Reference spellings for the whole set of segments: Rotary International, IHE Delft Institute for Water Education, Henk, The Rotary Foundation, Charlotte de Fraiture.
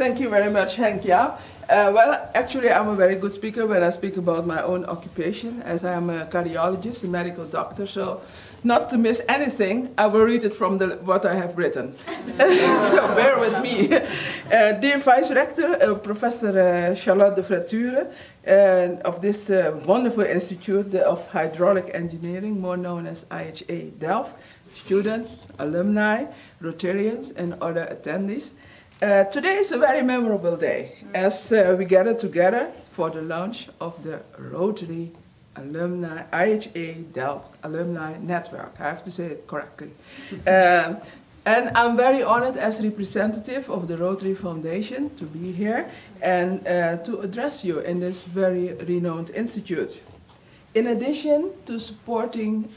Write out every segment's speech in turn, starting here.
Thank you very much, Henk. Yeah. Well, actually, I'm a very good speaker when I speak about my own occupation, as I am a cardiologist, a medical doctor. So, not to miss anything, I will read it from what I have written. So bear with me. Dear Vice Rector, Professor Charlotte de Fraiture, of this wonderful Institute of Hydraulic Engineering, more known as IHE Delft, students, alumni, Rotarians, and other attendees. Today is a very memorable day as we gather together for the launch of the Rotary Alumni IHE Delft Alumni Network. I have to say it correctly. And I'm very honored as representative of the Rotary Foundation to be here and to address you in this very renowned institute. In addition to supporting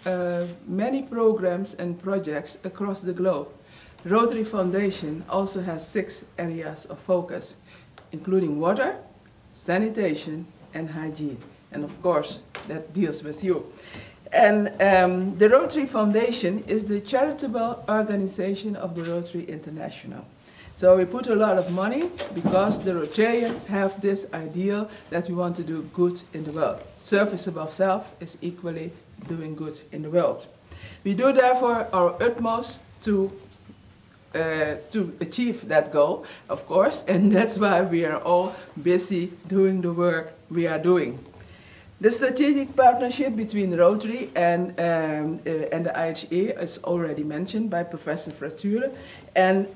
many programs and projects across the globe, Rotary Foundation also has 6 areas of focus, including water, sanitation, and hygiene. And of course, that deals with you. And the Rotary Foundation is the charitable organization of the Rotary International. So we put a lot of money because the Rotarians have this ideal that we want to do good in the world. Service above self is equally doing good in the world. We do therefore our utmost to achieve that goal, of course, and that's why we are all busy doing the work we are doing. The strategic partnership between Rotary and the IHE is already mentioned by Professor Fraiture, and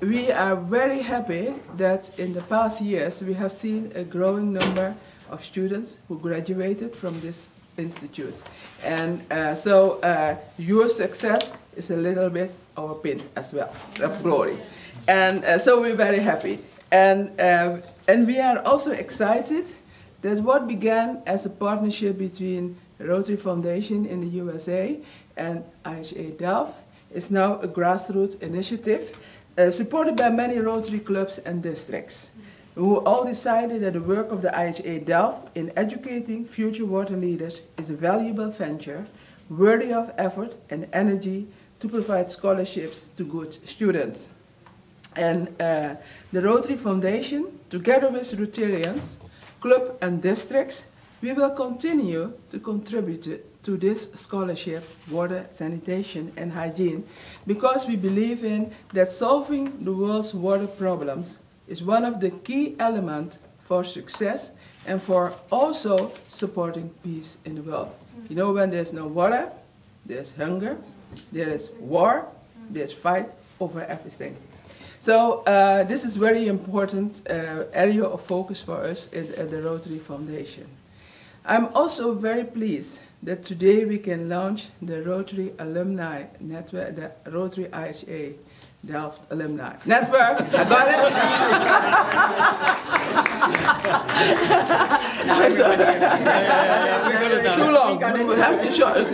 we are very happy that in the past years we have seen a growing number of students who graduated from this institute. And so your success is a little bit our pin as well of glory. And so we're very happy. And we are also excited that what began as a partnership between Rotary Foundation in the USA and IHE Delft is now a grassroots initiative supported by many Rotary clubs and districts, who all decided that the work of the IHE Delft in educating future water leaders is a valuable venture worthy of effort and energy to provide scholarships to good students. And the Rotary Foundation, together with Rotarians, club and districts, we will continue to contribute to this scholarship, water, sanitation, and hygiene, because we believe in that solving the world's water problems is one of the key elements for success and for also supporting peace in the world. You know, when there's no water, there's hunger, there is war, there's fight over everything. So this is very important area of focus for us at the Rotary Foundation. I'm also very pleased that today we can launch the Rotary Alumni Network, the Rotary IHE Delft Alumni Network. I got it. Too long. We have to short,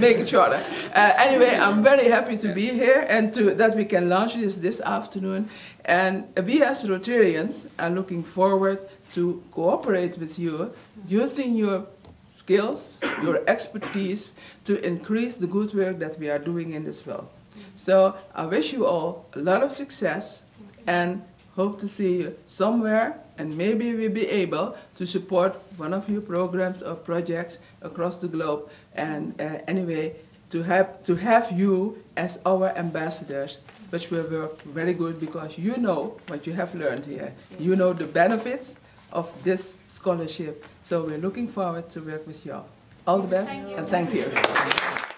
make it shorter. Anyway, I'm very happy to be here and that we can launch this afternoon. And we as Rotarians are looking forward to cooperate with you, using your skills, your expertise, to increase the good work that we are doing in this world. So I wish you all a lot of success and hope to see you somewhere, and maybe we'll be able to support one of your programs or projects across the globe, and anyway, to have you as our ambassadors, which will work very good because you know what you have learned here. You know the benefits of this scholarship. So we're looking forward to work with you all. All the best, and thank you.